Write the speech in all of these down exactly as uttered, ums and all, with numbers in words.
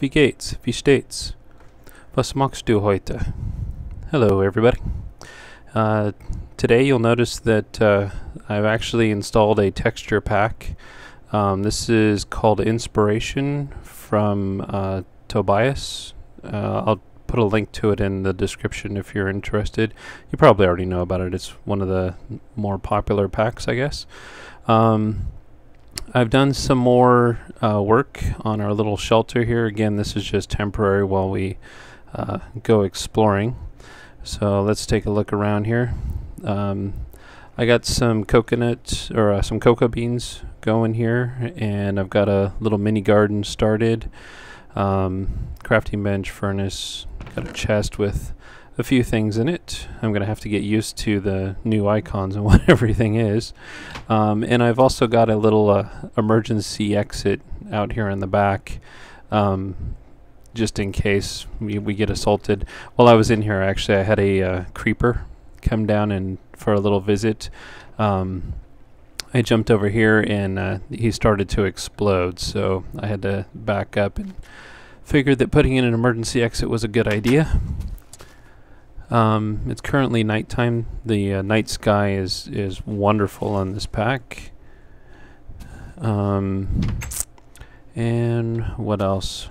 Wie geht's? Wie steht's? Was machst du heute? Hello everybody. Uh, today you'll notice that uh, I've actually installed a texture pack. Um, this is called Inspiration from uh, Tobiwan. Uh, I'll put a link to it in the description if you're interested. You probably already know about it. It's one of the more popular packs, I guess. Um, I've done some more uh, work on our little shelter here. Again, this is just temporary while we uh, go exploring. So let's take a look around here. Um, I got some coconut or uh, some cocoa beans going here, and I've got a little mini garden started. Um, crafting bench, furnace, got a chest with a few things in it. I'm gonna have to get used to the new icons and what everything is. Um, and I've also got a little uh, emergency exit out here in the back, um, just in case we, we get assaulted. While I was in here, actually, I had a uh, creeper come down and for a little visit. Um, I jumped over here and uh, he started to explode, so I had to back up and figured that putting in an emergency exit was a good idea. Um, it's currently nighttime. The uh, night sky is is wonderful on this pack. Um, and what else?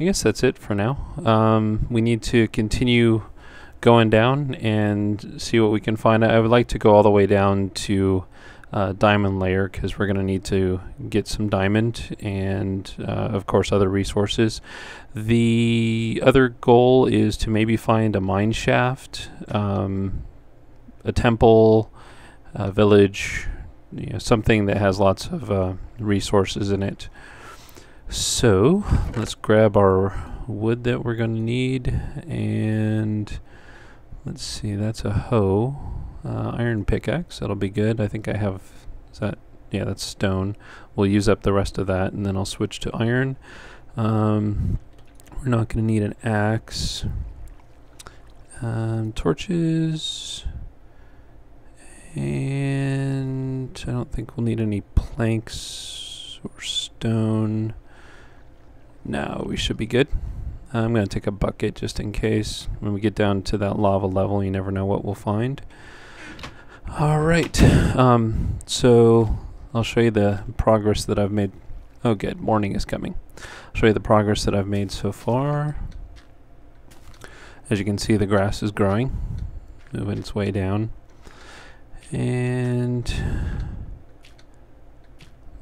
I guess that's it for now. Um, we need to continue going down and see what we can find. I would like to go all the way down to Uh, diamond layer, because we're going to need to get some diamond and uh, of course other resources. The other goal is to maybe find a mine shaft, um, a temple, a village, you know, something that has lots of uh, resources in it. So let's grab our wood that we're going to need, and let's see, that's a hoe. Uh, iron pickaxe, that'll be good. I think I have, is that, yeah, that's stone. We'll use up the rest of that and then I'll switch to iron. Um, we're not going to need an axe. Um, torches, and I don't think we'll need any planks or stone. No, we should be good. I'm going to take a bucket just in case. When we get down to that lava level, you never know what we'll find. Alright, um, so I'll show you the progress that I've made. Oh good, morning is coming. I'll show you the progress that I've made so far. As you can see, the grass is growing, moving its way down. And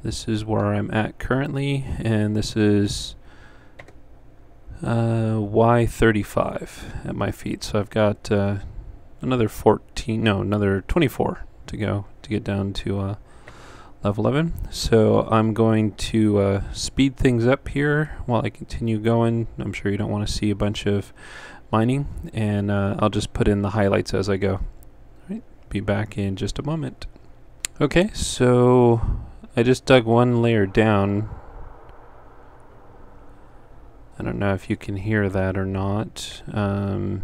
this is where I'm at currently, and this is uh, Y thirty-five at my feet. So I've got uh, another fourteen, no, another twenty-four to go to get down to uh, level eleven. So I'm going to uh, speed things up here while I continue going. I'm sure you don't want to see a bunch of mining, and uh, I'll just put in the highlights as I go. All right, be back in just a moment. Okay, so I just dug one layer down. I don't know if you can hear that or not. Um,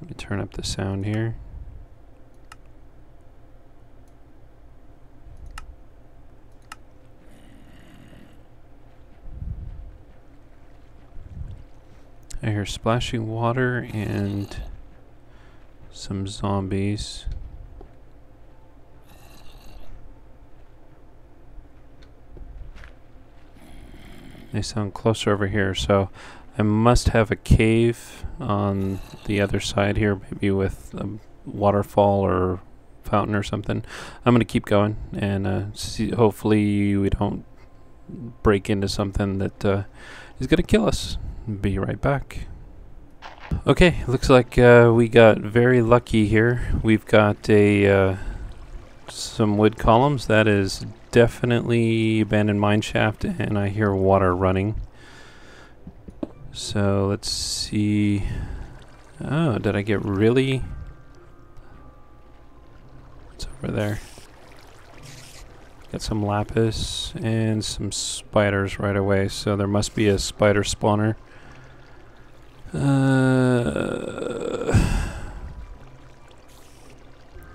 Let me turn up the sound here. I hear splashing water and some zombies. They sound closer over here, so I must have a cave on the other side here, maybe with a waterfall or fountain or something. I'm going to keep going and uh, see, hopefully we don't break into something that uh, is going to kill us. Be right back. Okay, looks like uh, we got very lucky here. We've got a uh, some wood columns. That is definitely abandoned mine shaft, and I hear water running. So let's see. Oh, did I get really? What's over there? Got some lapis and some spiders right away, so there must be a spider spawner. Uh,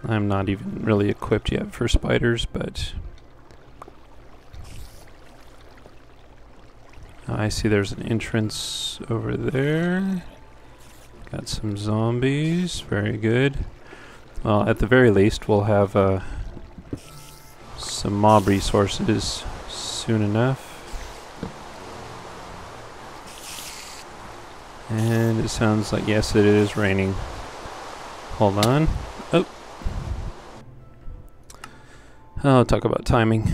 I'm not even really equipped yet for spiders, but I see there's an entrance over there. Got some zombies. Very good. Well, at the very least, we'll have uh, some mob resources soon enough. And it sounds like, yes, it is raining. Hold on. Oh. Oh, talk about timing.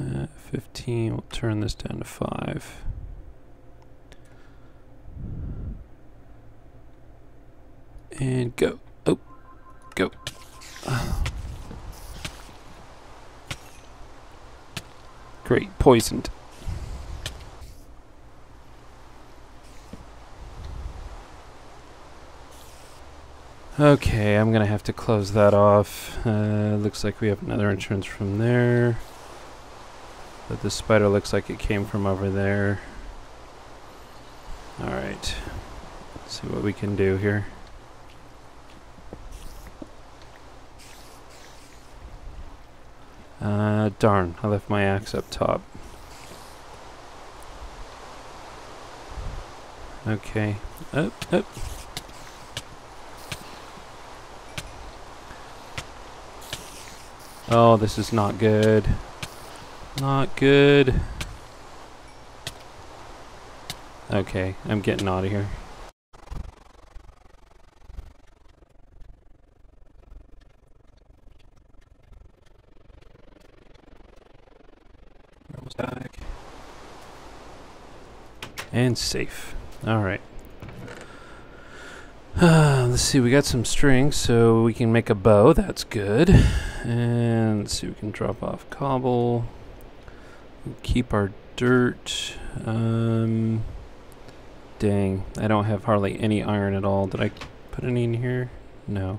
Uh, fifteen, we'll turn this down to five. And go. Oh, go. Great, poisoned. Okay, I'm gonna have to close that off. Uh, looks like we have another entrance from there. But this spider looks like it came from over there. Alright, let's see what we can do here. Uh, darn, I left my axe up top. Okay, up, up. Oh, this is not good. Not good. Okay, I'm getting out of here. Back. And safe. Alright. Uh, let's see, we got some string, so we can make a bow. That's good. And let's see, we can drop off cobble. We'll keep our dirt. Um, dang, I don't have hardly any iron at all. Did I put any in here? No.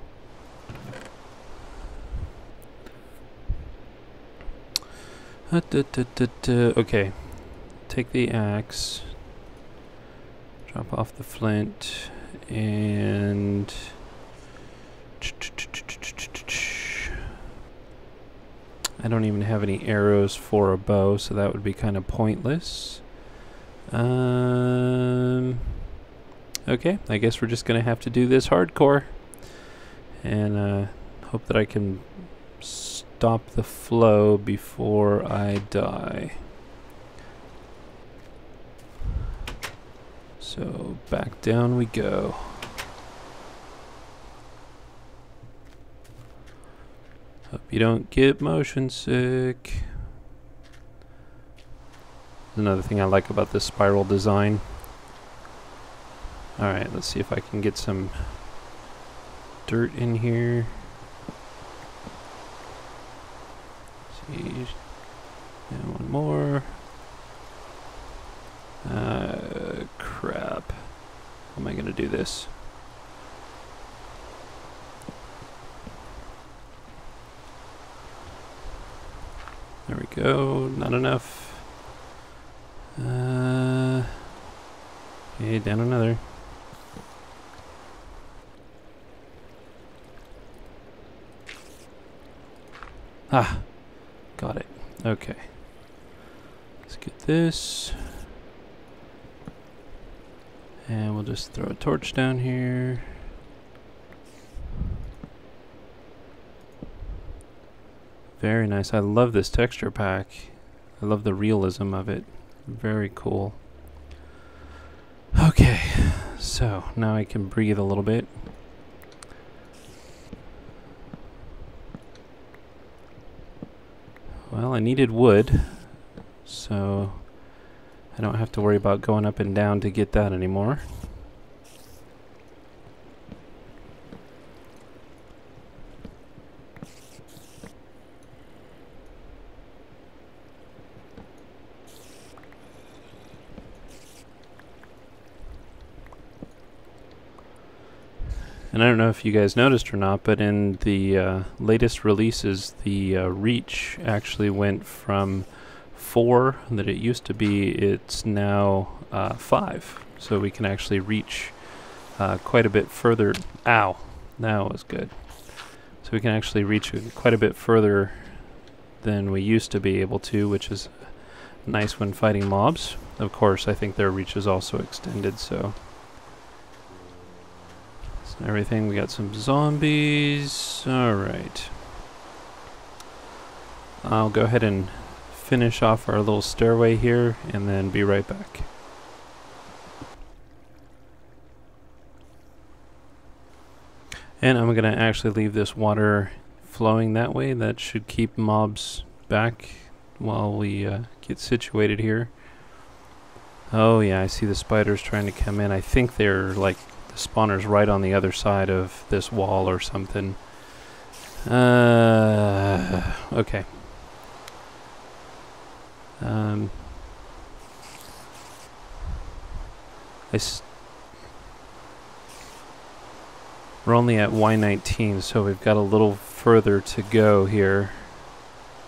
Okay, take the axe, drop off the flint, and I don't even have any arrows for a bow, so that would be kind of pointless. Um, okay, I guess we're just gonna have to do this hardcore, and uh, hope that I can stop the flow before I die. So back down we go. Hope you don't get motion sick. Another thing I like about this spiral design. Alright, let's see if I can get some dirt in here. And one more. Uh, crap. How am I gonna do this? There we go. Not enough. Uh, okay, down another. Ah. Got it. Okay. Let's get this. And we'll just throw a torch down here. Very nice. I love this texture pack. I love the realism of it. Very cool. Okay. So now I can breathe a little bit. Well, I needed wood, so I don't have to worry about going up and down to get that anymore. And I don't know if you guys noticed or not, but in the uh, latest releases, the uh, reach actually went from four that it used to be, it's now uh, five. So we can actually reach uh, quite a bit further. Ow, that was good. So we can actually reach quite a bit further than we used to be able to, which is nice when fighting mobs. Of course, I think their reach is also extended, so. That's not everything. We got some zombies. Alright. I'll go ahead and finish off our little stairway here and then be right back. And I'm gonna actually leave this water flowing that way. That should keep mobs back while we uh, get situated here. Oh yeah, I see the spiders trying to come in. I think they're like the spawner's right on the other side of this wall or something. Uh, okay. Um, I s We're only at Y nineteen, so we've got a little further to go here.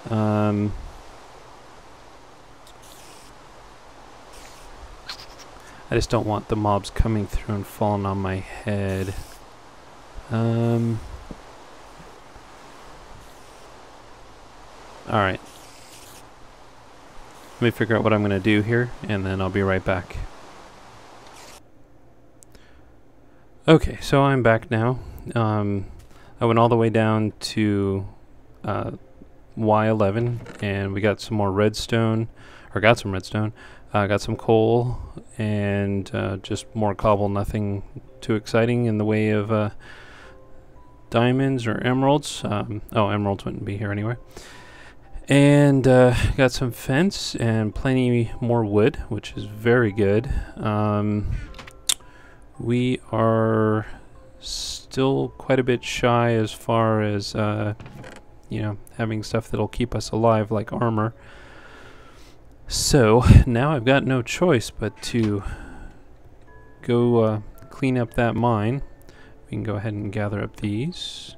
Um, I just don't want the mobs coming through and falling on my head. Um, Alright. Let me figure out what I'm going to do here, and then I'll be right back. Okay, so I'm back now. Um, I went all the way down to uh, Y eleven, and we got some more redstone, or got some redstone, uh, got some coal, and uh, just more cobble, nothing too exciting in the way of uh, diamonds or emeralds. Um, oh, emeralds wouldn't be here anyway. And uh, got some fence and plenty more wood, which is very good. Um, We are still quite a bit shy as far as, uh, you know, having stuff that'll keep us alive, like armor. So, now I've got no choice but to go uh, clean up that mine. We can go ahead and gather up these.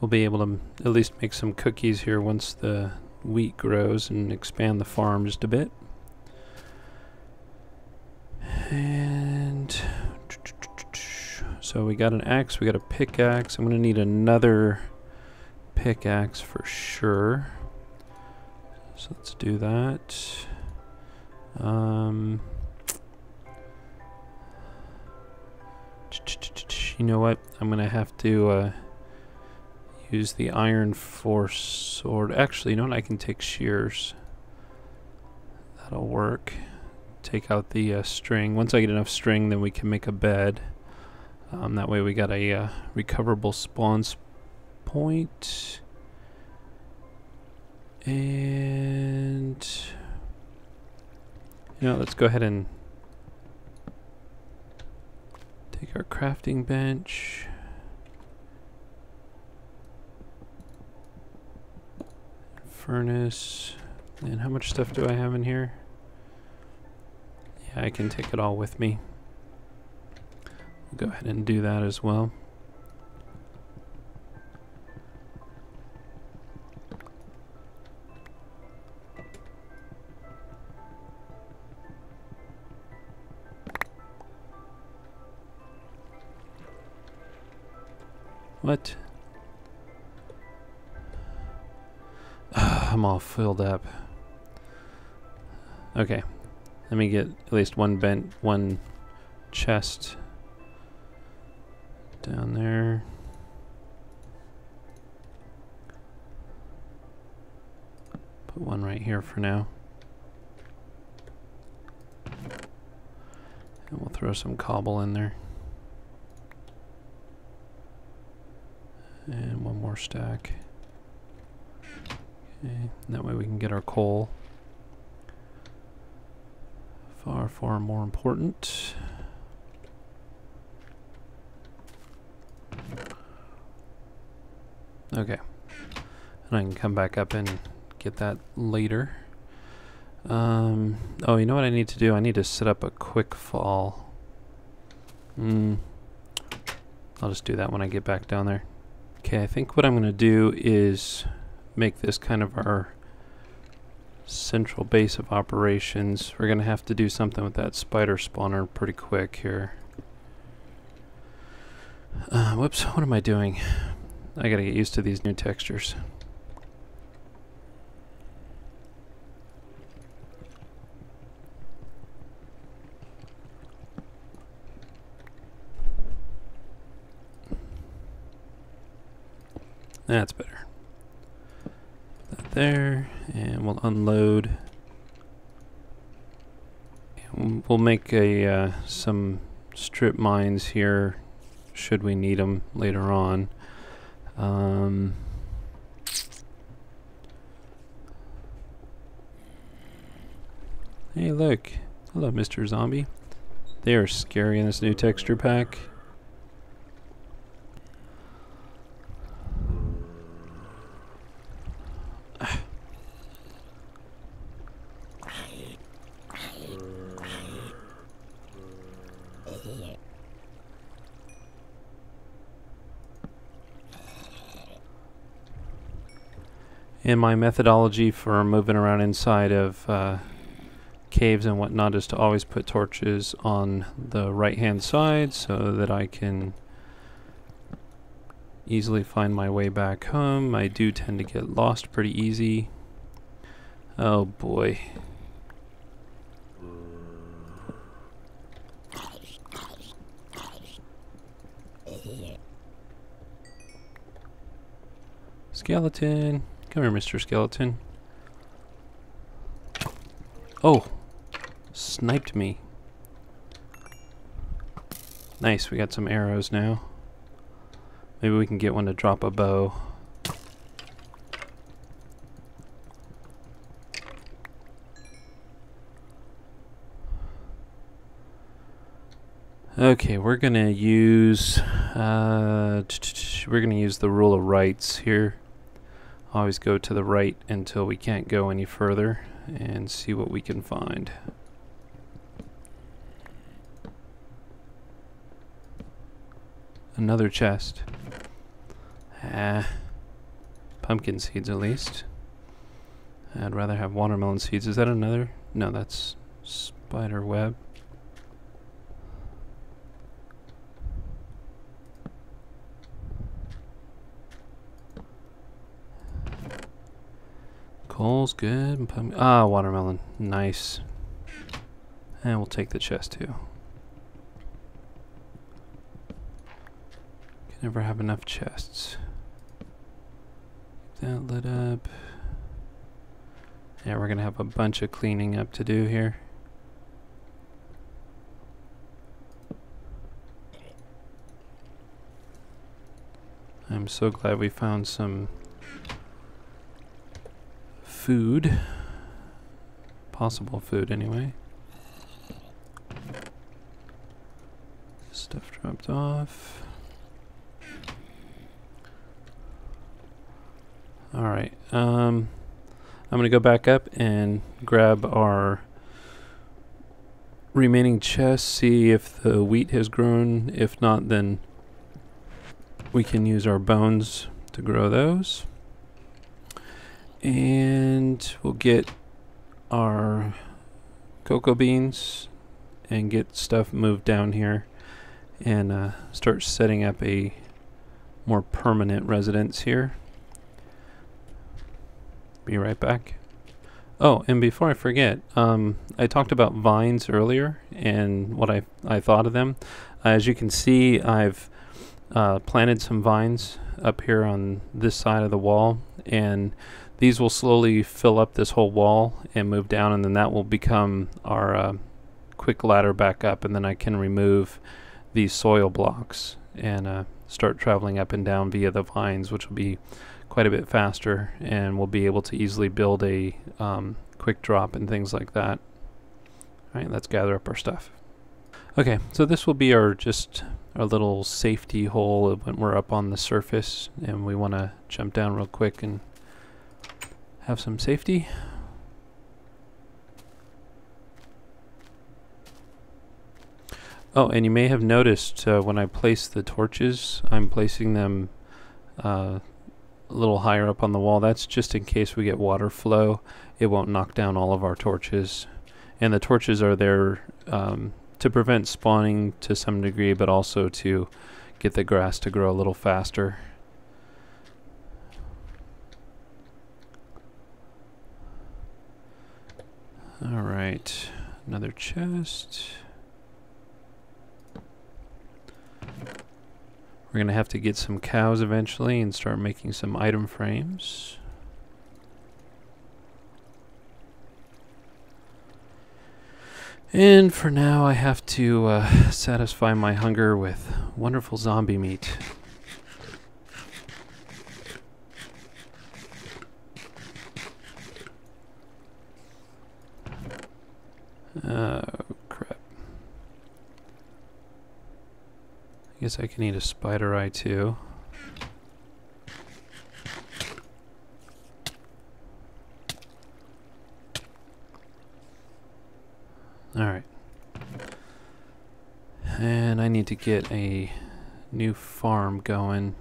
We'll be able to at least make some cookies here once the wheat grows and expand the farm just a bit. And so we got an axe, we got a pickaxe. I'm going to need another pickaxe for sure. So let's do that. Um, you know what? I'm going to have to... Uh, use the iron for sword. Actually, you know what? I can take shears. That'll work. Take out the uh, string. Once I get enough string, then we can make a bed. Um, that way we got a uh, recoverable spawn point. And... You know, let's go ahead and take our crafting bench. Furnace. And how much stuff do I have in here? Yeah, I can take it all with me. We'll go ahead and do that as well. What? I'm all filled up. Okay, let me get at least one bent, one chest down there. Put one right here for now. And we'll throw some cobble in there. And one more stack. That way we can get our coal. Far, far more important. Okay. And I can come back up and get that later. Um, oh, you know what I need to do? I need to set up a quick fall. Mm. I'll just do that when I get back down there. Okay, I think what I'm going to do is... make this kind of our central base of operations. We're going to have to do something with that spider spawner pretty quick here. Uh, whoops, what am I doing? I gotta get used to these new textures. That's better. Put that there, and we'll unload. And we'll make a uh, some strip mines here, should we need them later on. Um, hey, look! Hello, Mister Zombie. They are scary in this new texture pack. And my methodology for moving around inside of uh, caves and whatnot is to always put torches on the right hand side so that I can easily find my way back home. I do tend to get lost pretty easy. Oh boy. Skeleton. Come here, Mister Skeleton. Oh! Sniped me. Nice, we got some arrows now. Maybe we can get one to drop a bow. Okay, we're gonna use... Uh, we're gonna use the rule of rights here. Always go to the right until we can't go any further and see what we can find. Another chest. Ah, pumpkin seeds at least. I'd rather have watermelon seeds. Is that another? No, that's spider web. Coal's good. Ah, watermelon. Nice. And we'll take the chest too. Can never have enough chests. Keep that lit up. Yeah, we're gonna have a bunch of cleaning up to do here. I'm so glad we found some food, possible food anyway. Stuff dropped off. Alright, um, I'm gonna go back up and grab our remaining chests, see if the wheat has grown. If not, then we can use our bones to grow those. And we'll get our cocoa beans and get stuff moved down here and uh, start setting up a more permanent residence here. Be right back. Oh, and before I forget, um, I talked about vines earlier and what I, I thought of them. Uh, as you can see, I've uh, planted some vines up here on this side of the wall, and these will slowly fill up this whole wall and move down, and then that will become our uh, quick ladder back up, and then I can remove these soil blocks and uh, start traveling up and down via the vines, which will be quite a bit faster, and we'll be able to easily build a um, quick drop and things like that. All right, let's gather up our stuff. Okay, so this will be our just our little safety hole when we're up on the surface and we want to jump down real quick and have some safety. Oh, and you may have noticed uh, when I place the torches, I'm placing them uh, a little higher up on the wall. That's just in case we get water flow. It won't knock down all of our torches. And the torches are there um, to prevent spawning to some degree, but also to get the grass to grow a little faster. All right, another chest. We're gonna have to get some cows eventually and start making some item frames. And for now, I have to uh, satisfy my hunger with wonderful zombie meat. Oh, crap. I guess I can eat a spider eye too. Alright. And I need to get a new farm going.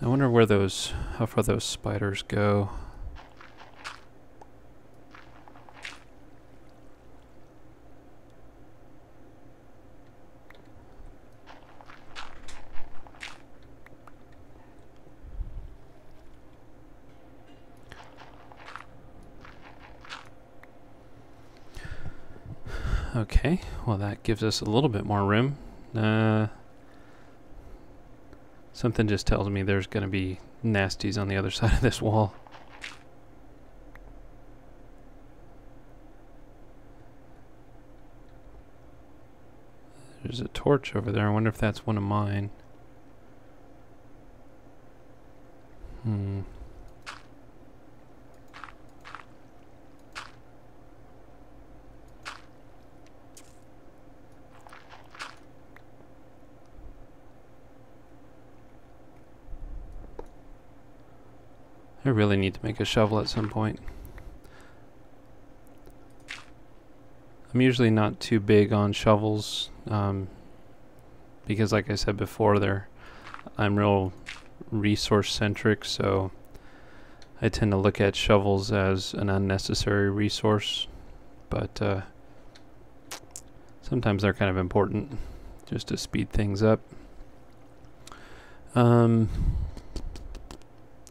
I wonder where those, how far those spiders go. Okay, well that gives us a little bit more room. Uh, something just tells me there's going to be nasties on the other side of this wall. There's a torch over there. I wonder if that's one of mine. Hmm. I really need to make a shovel at some point. I'm usually not too big on shovels um, because, like I said before, they're I'm real resource centric, so I tend to look at shovels as an unnecessary resource, but uh, sometimes they're kind of important just to speed things up. Um,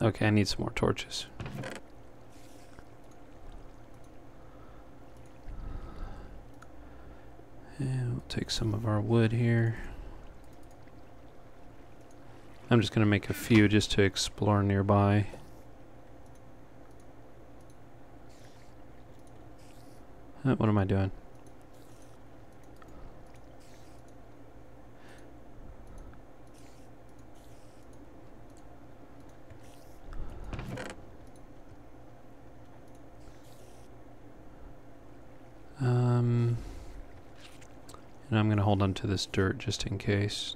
Okay, I need some more torches. And we'll take some of our wood here. I'm just going to make a few just to explore nearby. Uh, what am I doing? And I'm going to hold on to this dirt just in case.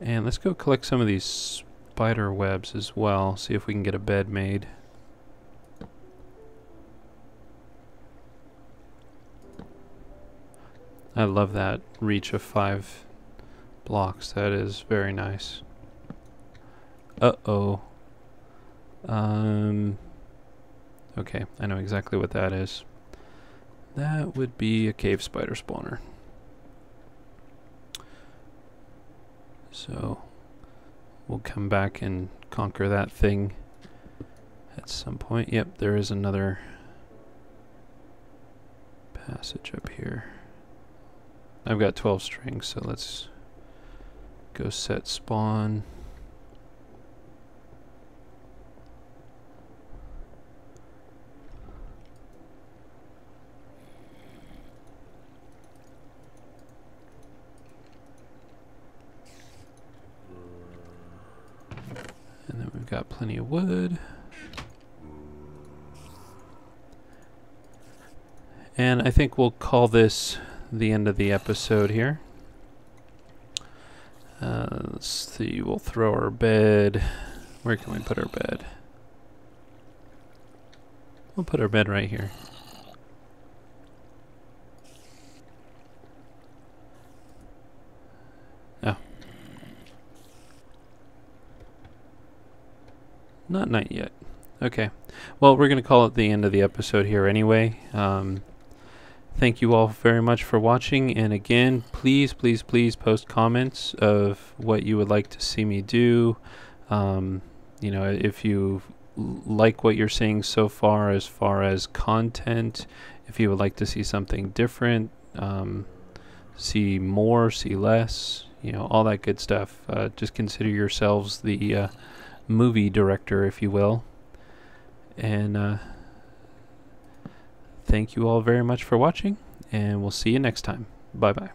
And let's go collect some of these spider webs as well. See if we can get a bed made. I love that reach of five blocks. That is very nice. Uh-oh. Um, okay, I know exactly what that is. That would be a cave spider spawner. So we'll come back and conquer that thing at some point. Yep, there is another passage up here. I've got twelve strings, so let's go set spawn. Got plenty of wood. And I think we'll call this the end of the episode here. Uh, let's see, we'll throw our bed. Where can we put our bed? We'll put our bed right here. Not night yet. Okay. Well, we're going to call it the end of the episode here anyway. Um, thank you all very much for watching. And again, please, please, please post comments of what you would like to see me do. Um, you know, if you like what you're seeing so far as far as content, if you would like to see something different, um, see more, see less, you know, all that good stuff. Uh, just consider yourselves the uh, movie director, if you will. And uh, thank you all very much for watching, and we'll see you next time. Bye-bye.